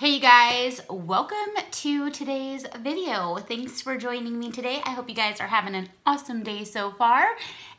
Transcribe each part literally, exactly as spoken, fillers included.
Hey you guys, welcome to today's video. Thanks for joining me today. I hope you guys are having an awesome day so far.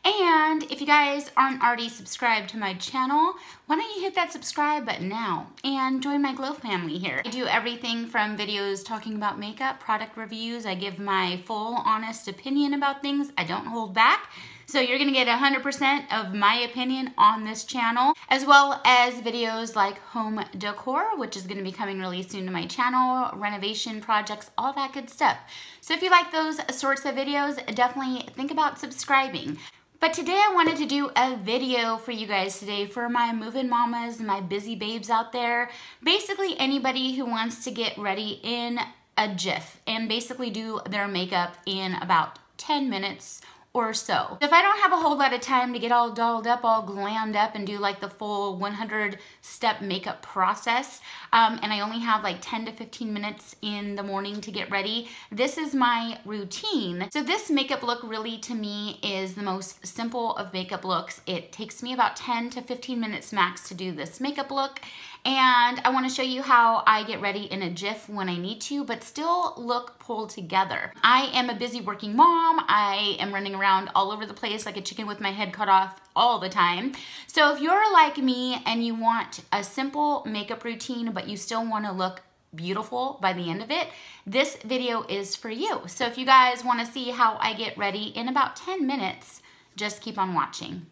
And if you guys aren't already subscribed to my channel, why don't you hit that subscribe button now and join my Glow family here. I do everything from videos talking about makeup, product reviews. I give my full, honest opinion about things. I don't hold back. So you're gonna get one hundred percent of my opinion on this channel, as well as videos like home decor, which is gonna be coming really soon to my channel, renovation projects, all that good stuff. So if you like those sorts of videos, definitely think about subscribing. But today I wanted to do a video for you guys today for my moving mamas, my busy babes out there, basically anybody who wants to get ready in a jiff and basically do their makeup in about ten minutes or so. If I don't have a whole lot of time to get all dolled up, all glammed up and do like the full one hundred step makeup process, um, and I only have like ten to fifteen minutes in the morning to get ready, this is my routine. So this makeup look really to me is the most simple of makeup looks. It takes me about ten to fifteen minutes max to do this makeup look. And I wanna show you how I get ready in a jiff when I need to, but still look pulled together. I am a busy working mom. I am running around all over the place like a chicken with my head cut off all the time. So if you're like me and you want a simple makeup routine, but you still wanna look beautiful by the end of it, this video is for you. So if you guys wanna see how I get ready in about ten minutes, just keep on watching.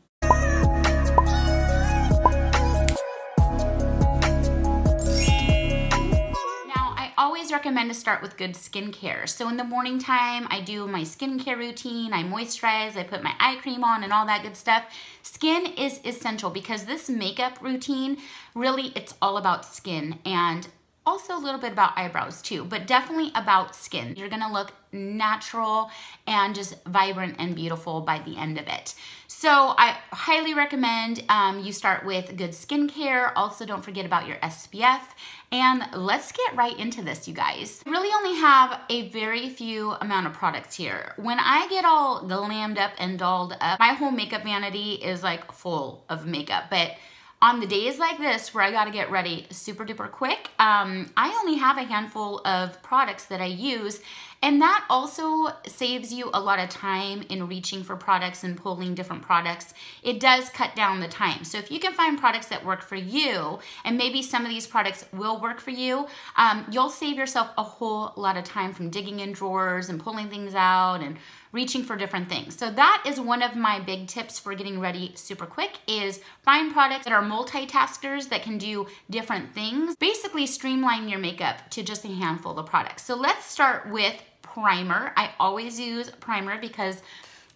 Recommend to start with good skincare. So in the morning time, I do my skincare routine, I moisturize, I put my eye cream on and all that good stuff. Skin is essential because this makeup routine, really it's all about skin and also a little bit about eyebrows too, but definitely about skin. You're gonna look natural and just vibrant and beautiful by the end of it. So I highly recommend um, you start with good skincare. Also, don't forget about your S P F. And let's get right into this, you guys. I really only have a very few amount of products here. When I get all glammed up and dolled up, my whole makeup vanity is like full of makeup. But on the days like this where I gotta get ready super duper quick, um, I only have a handful of products that I use, and that also saves you a lot of time in reaching for products and pulling different products. It does cut down the time. So if you can find products that work for you, and maybe some of these products will work for you, um, you'll save yourself a whole lot of time from digging in drawers and pulling things out and reaching for different things. So that is one of my big tips for getting ready super quick, is find products that are multitaskers that can do different things. Basically streamline your makeup to just a handful of products. So let's start with primer. I always use primer because,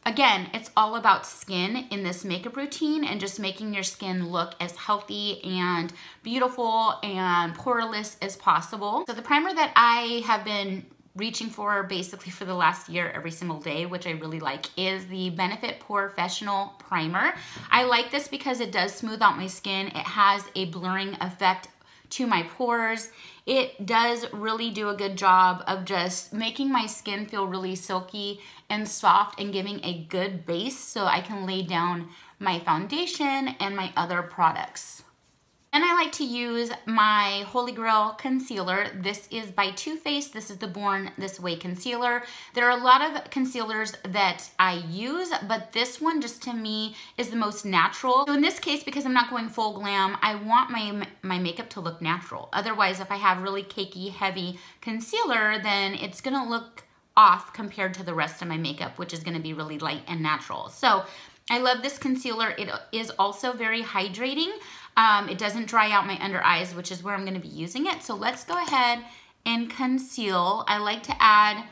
again, it's all about skin in this makeup routine and just making your skin look as healthy and beautiful and poreless as possible. So the primer that I have been reaching for basically for the last year every single day, which I really like, is the Benefit Porefessional Primer. I like this because it does smooth out my skin. It has a blurring effect to my pores. It does really do a good job of just making my skin feel really silky and soft and giving a good base so I can lay down my foundation and my other products. And I like to use my Holy Grail concealer. This is by Too Faced. This is the Born This Way concealer. There are a lot of concealers that I use, but this one just to me is the most natural. So in this case, because I'm not going full glam, I want my, my makeup to look natural. Otherwise, if I have really cakey, heavy concealer, then it's gonna look off compared to the rest of my makeup, which is gonna be really light and natural. So I love this concealer. It is also very hydrating. Um, it doesn't dry out my under eyes, which is where I'm gonna be using it. So let's go ahead and conceal. I like to add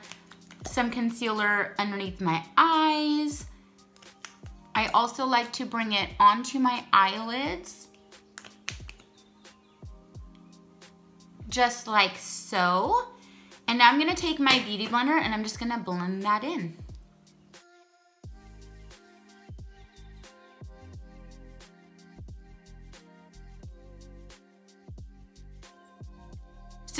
some concealer underneath my eyes. I also like to bring it onto my eyelids, just like so. And now I'm gonna take my beauty blender and I'm just gonna blend that in.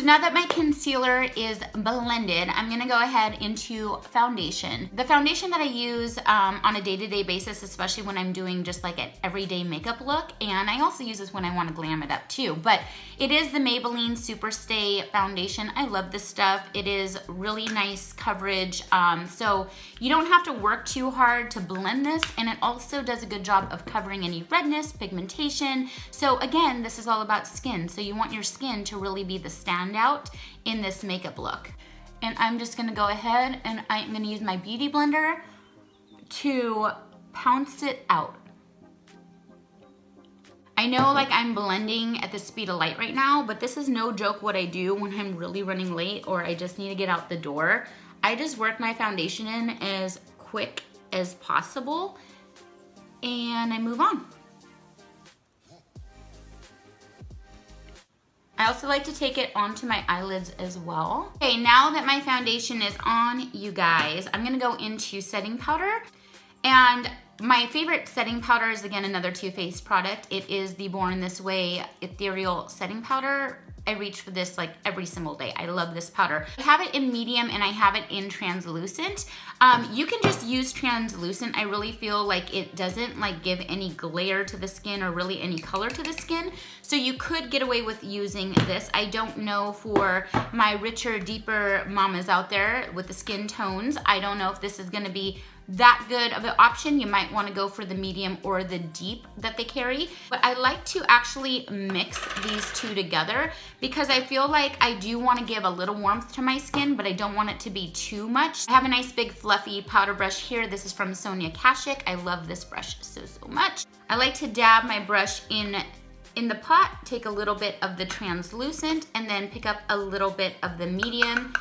So now that my concealer is blended, I'm gonna go ahead into foundation. The foundation that I use um, on a day-to-day basis, especially when I'm doing just like an everyday makeup look, and I also use this when I wanna glam it up too, but it is the Maybelline Super Stay Foundation. I love this stuff. It is really nice coverage, um, so you don't have to work too hard to blend this, and it also does a good job of covering any redness, pigmentation. So again, this is all about skin, so you want your skin to really be the standout out in this makeup look. And I'm just gonna go ahead and I'm gonna use my beauty blender to pounce it out. I know like I'm blending at the speed of light right now, but this is no joke what I do when I'm really running late or I just need to get out the door. I just work my foundation in as quick as possible and I move on. I also like to take it onto my eyelids as well. Okay, now that my foundation is on, you guys, I'm gonna go into setting powder. And my favorite setting powder is, again, another Too Faced product. It is the Born This Way Ethereal Setting Powder. I reach for this like every single day. I love this powder. I have it in medium and I have it in translucent. Um, you can just use translucent. I really feel like it doesn't like give any glare to the skin or really any color to the skin. So you could get away with using this. I don't know for my richer, deeper mamas out there with the skin tones. I don't know if this is gonna be that good of an option. You might want to go for the medium or the deep that they carry, but I like to actually mix these two together because I feel like I do want to give a little warmth to my skin, but I don't want it to be too much. I have a nice big fluffy powder brush here. This is from Sonia Kashuk. I love this brush so, so much. I like to dab my brush in in the pot, take a little bit of the translucent, and then pick up a little bit of the medium.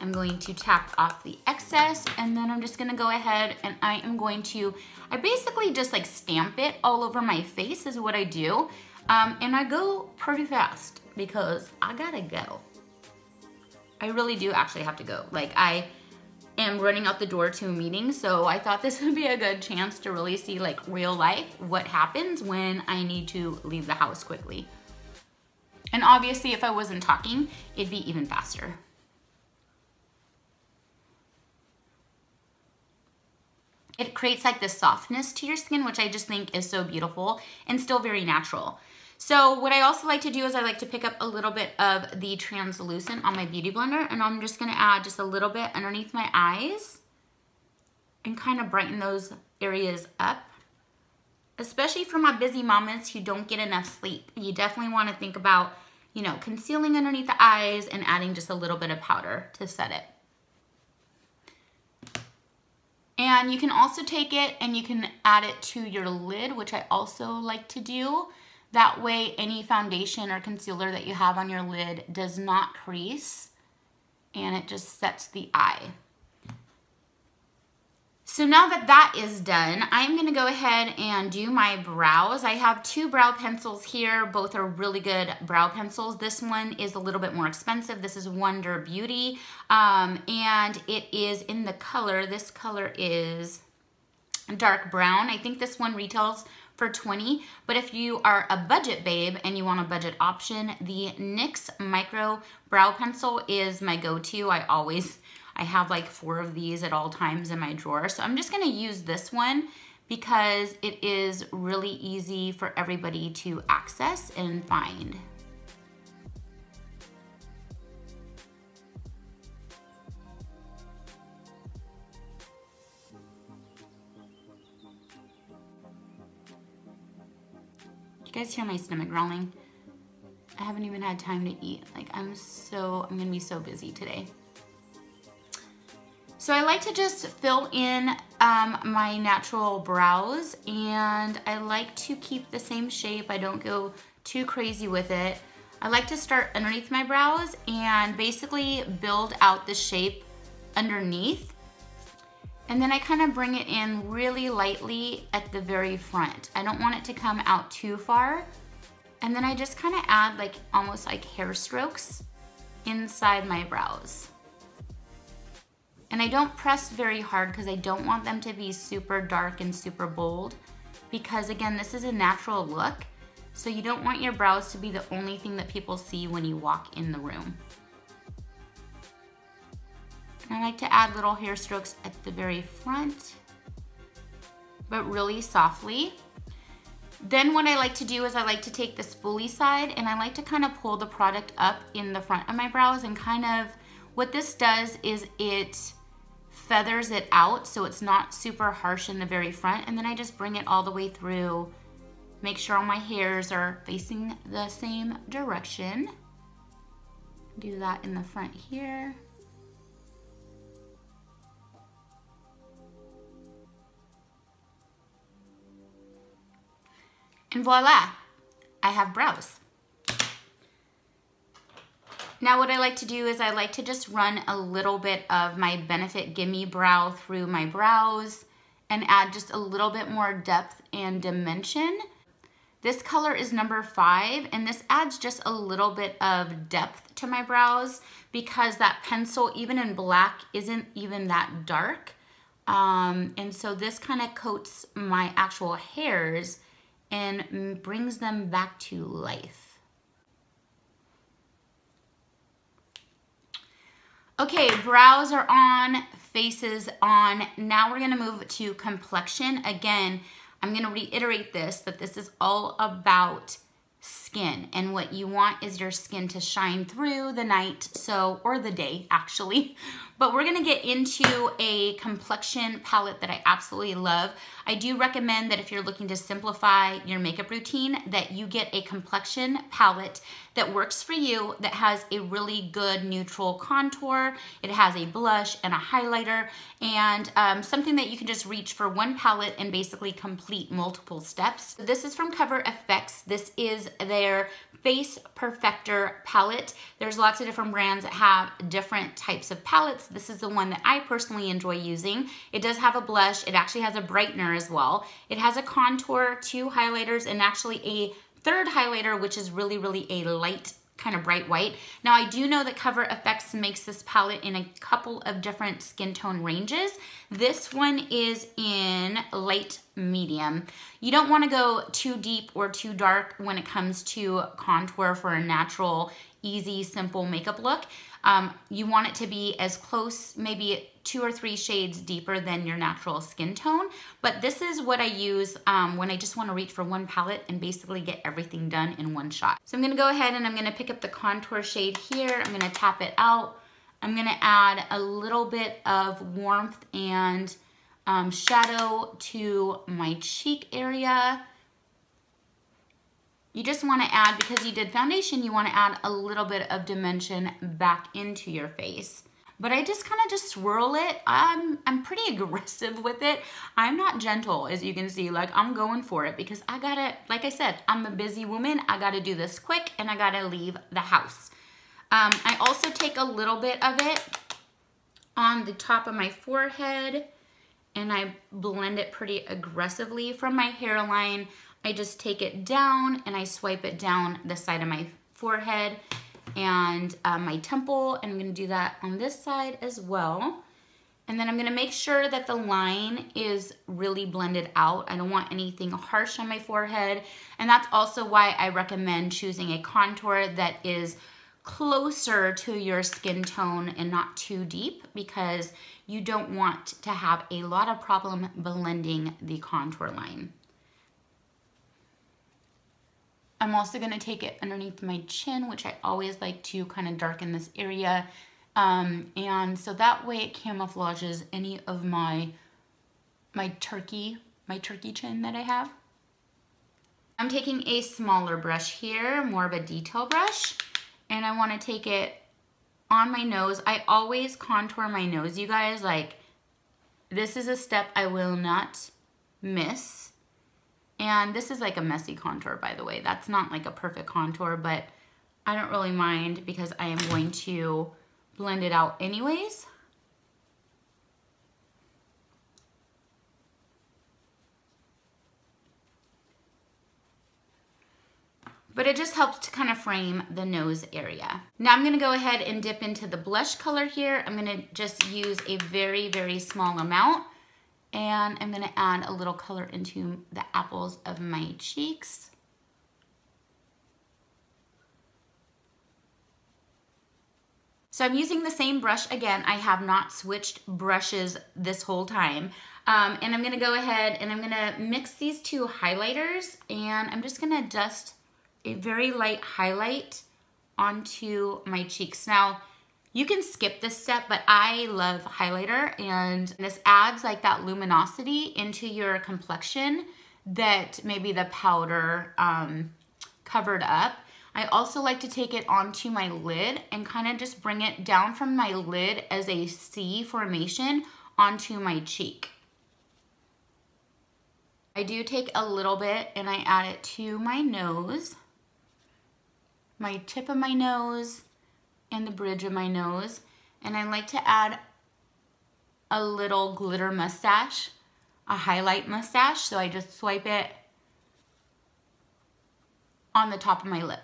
I'm going to tap off the excess, and then I'm just gonna go ahead and I am going to, I basically just like stamp it all over my face is what I do. Um, and I go pretty fast because I gotta go. I really do actually have to go. Like I am running out the door to a meeting, so I thought this would be a good chance to really see like real life, what happens when I need to leave the house quickly. And obviously if I wasn't talking, it'd be even faster. It creates like this softness to your skin, which I just think is so beautiful and still very natural. So what I also like to do is I like to pick up a little bit of the translucent on my beauty blender, and I'm just gonna add just a little bit underneath my eyes and kind of brighten those areas up. Especially for my busy mamas who don't get enough sleep. You definitely wanna think about, you know, concealing underneath the eyes and adding just a little bit of powder to set it. And you can also take it and you can add it to your lid, which I also like to do. That way any foundation or concealer that you have on your lid does not crease and it just sets the eye. So now that that is done, I'm gonna go ahead and do my brows. I have two brow pencils here. Both are really good brow pencils. This one is a little bit more expensive. This is Wonder Beauty, um, and it is in the color. This color is dark brown. I think this one retails for twenty dollars, but if you are a budget babe and you want a budget option, the NYX Micro Brow Pencil is my go-to. I always I have like four of these at all times in my drawer. So I'm just gonna use this one because it is really easy for everybody to access and find. You guys hear my stomach growling? I haven't even had time to eat. Like I'm so, I'm gonna be so busy today. So I like to just fill in um, my natural brows, and I like to keep the same shape. I don't go too crazy with it. I like to start underneath my brows and basically build out the shape underneath. And then I kind of bring it in really lightly at the very front. I don't want it to come out too far. And then I just kind of add like almost like hair strokes inside my brows. And I don't press very hard because I don't want them to be super dark and super bold because, again, this is a natural look. So you don't want your brows to be the only thing that people see when you walk in the room. And I like to add little hair strokes at the very front, but really softly. Then what I like to do is I like to take the spoolie side and I like to kind of pull the product up in the front of my brows, and kind of what this does is it feathers it out so it's not super harsh in the very front. And then I just bring it all the way through, make sure all my hairs are facing the same direction. Do that in the front here. And voila, I have brows. Now what I like to do is I like to just run a little bit of my Benefit Gimme Brow through my brows and add just a little bit more depth and dimension. This color is number five, and this adds just a little bit of depth to my brows because that pencil, even in black, isn't even that dark. Um, and so this kind of coats my actual hairs and brings them back to life. Okay, brows are on, faces on. Now we're gonna move to complexion. Again, I'm gonna reiterate this, that this is all about skin, and what you want is your skin to shine through the night, so, or the day actually. But we're gonna get into a complexion palette that I absolutely love. I do recommend that if you're looking to simplify your makeup routine, that you get a complexion palette that works for you, that has a really good neutral contour, it has a blush and a highlighter, and um, something that you can just reach for one palette and basically complete multiple steps. This is from Cover F X. This is their Face Perfector palette. There's lots of different brands that have different types of palettes. This is the one that I personally enjoy using. It does have a blush. It actually has a brightener as well. It has a contour, two highlighters, and actually a third highlighter, which is really, really a light kind of bright white. Now I do know that Cover F X makes this palette in a couple of different skin tone ranges. This one is in light medium. You don't want to go too deep or too dark when it comes to contour for a natural, easy, simple makeup look. Um, you want it to be as close, maybe two or three shades deeper than your natural skin tone. But this is what I use um, when I just want to reach for one palette and basically get everything done in one shot. So I'm going to go ahead and I'm going to pick up the contour shade here. I'm going to tap it out. I'm going to add a little bit of warmth and um, shadow to my cheek area. You just want to add, because you did foundation, you want to add a little bit of dimension back into your face. But I just kind of just swirl it. I'm, I'm pretty aggressive with it. I'm not gentle, as you can see. Like, I'm going for it because I gotta, like I said, I'm a busy woman. I gotta do this quick and I gotta leave the house. Um, I also take a little bit of it on the top of my forehead and I blend it pretty aggressively from my hairline. I just take it down and I swipe it down the side of my forehead and uh, my temple, and I'm gonna do that on this side as well. And then I'm gonna make sure that the line is really blended out. I don't want anything harsh on my forehead, and that's also why I recommend choosing a contour that is closer to your skin tone and not too deep, because you don't want to have a lot of problem blending the contour line. I'm also gonna take it underneath my chin, which I always like to kind of darken this area. Um, and so that way it camouflages any of my, my turkey, my turkey chin that I have. I'm taking a smaller brush here, more of a detail brush, and I wanna take it on my nose. I always contour my nose, you guys. Like, this is a step I will not miss. And this is like a messy contour, by the way. That's not like a perfect contour, but I don't really mind because I am going to blend it out anyways. But it just helps to kind of frame the nose area. Now I'm gonna go ahead and dip into the blush color here. I'm gonna just use a very, very small amount. And I'm gonna add a little color into the apples of my cheeks. So I'm using the same brush again. I have not switched brushes this whole time. Um, and I'm gonna go ahead and I'm gonna mix these two highlighters, and I'm just gonna dust a very light highlight onto my cheeks. Now, you can skip this step, but I love highlighter, and this adds like that luminosity into your complexion that maybe the powder um, covered up. I also like to take it onto my lid and kind of just bring it down from my lid as a C formation onto my cheek. I do take a little bit and I add it to my nose, my tip of my nose, and the bridge of my nose. And I like to add a little glitter mustache, a highlight mustache. So I just swipe it on the top of my lip,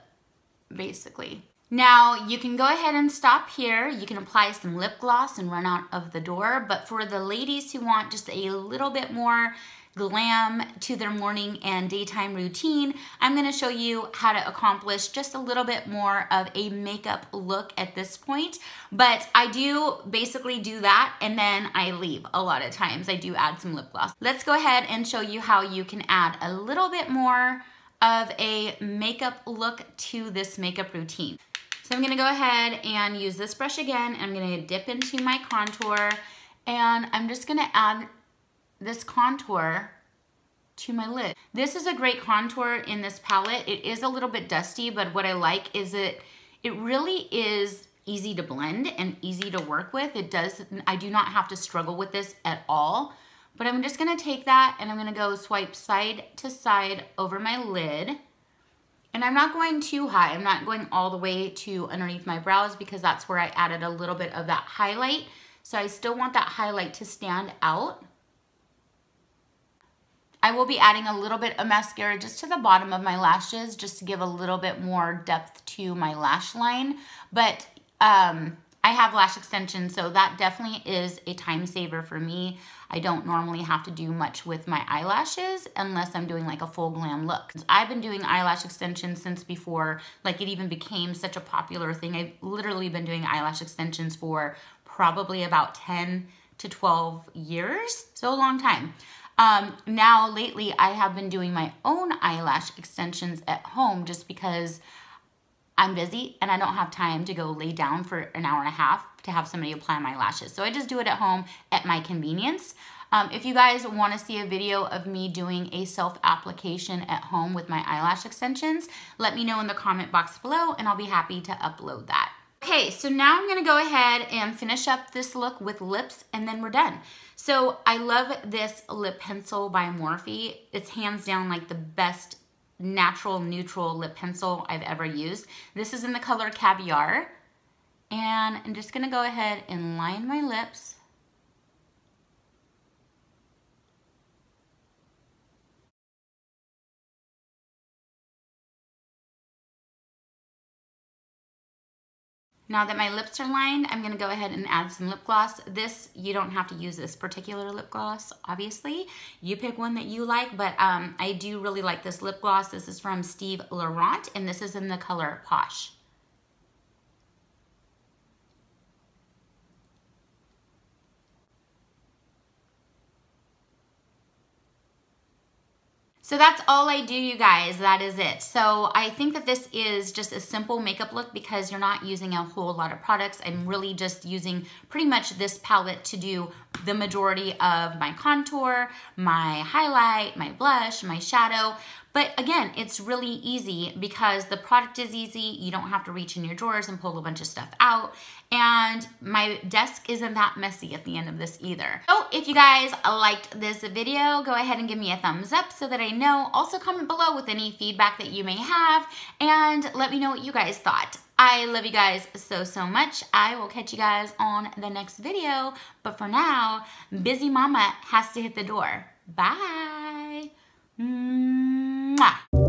basically. Now you can go ahead and stop here. You can apply some lip gloss and run out of the door, but for the ladies who want just a little bit more glam to their morning and daytime routine, I'm gonna show you how to accomplish just a little bit more of a makeup look at this point. But I do basically do that and then I leave a lot of times. I do add some lip gloss. Let's go ahead and show you how you can add a little bit more of a makeup look to this makeup routine. So I'm gonna go ahead and use this brush again. I'm gonna dip into my contour and I'm just gonna add this contour to my lid. This is a great contour in this palette. It is a little bit dusty, but what I like is it it really is easy to blend and easy to work with. It does, I do not have to struggle with this at all. But I'm just gonna take that and I'm gonna go swipe side to side over my lid. And I'm not going too high. I'm not going all the way to underneath my brows because that's where I added a little bit of that highlight. So I still want that highlight to stand out. I will be adding a little bit of mascara just to the bottom of my lashes just to give a little bit more depth to my lash line. But um, I have lash extensions, so that definitely is a time saver for me. I don't normally have to do much with my eyelashes unless I'm doing like a full glam look. I've been doing eyelash extensions since before, like it even became such a popular thing. I've literally been doing eyelash extensions for probably about ten to twelve years, so a long time. Um, now lately I have been doing my own eyelash extensions at home just because I'm busy and I don't have time to go lay down for an hour and a half to have somebody apply my lashes. So I just do it at home at my convenience. Um, if you guys want to see a video of me doing a self-application at home with my eyelash extensions, let me know in the comment box below and I'll be happy to upload that. Okay, so now I'm gonna go ahead and finish up this look with lips and then we're done. So I love this lip pencil by Morphe. It's hands down like the best natural neutral lip pencil I've ever used. This is in the color Caviar. And I'm just gonna go ahead and line my lips. Now that my lips are lined, I'm gonna go ahead and add some lip gloss. This, you don't have to use this particular lip gloss, obviously. You pick one that you like, but um, I do really like this lip gloss. This is from Steve Laurent, and this is in the color Posh. So that's all I do, you guys, that is it. So I think that this is just a simple makeup look because you're not using a whole lot of products. I'm really just using pretty much this palette to do the majority of my contour, my highlight, my blush, my shadow. But again, it's really easy because the product is easy. You don't have to reach in your drawers and pull a bunch of stuff out. And my desk isn't that messy at the end of this either. So if you guys liked this video, go ahead and give me a thumbs up so that I know. Also comment below with any feedback that you may have and let me know what you guys thought. I love you guys so, so much. I will catch you guys on the next video. But for now, busy mama has to hit the door. Bye. Mwah.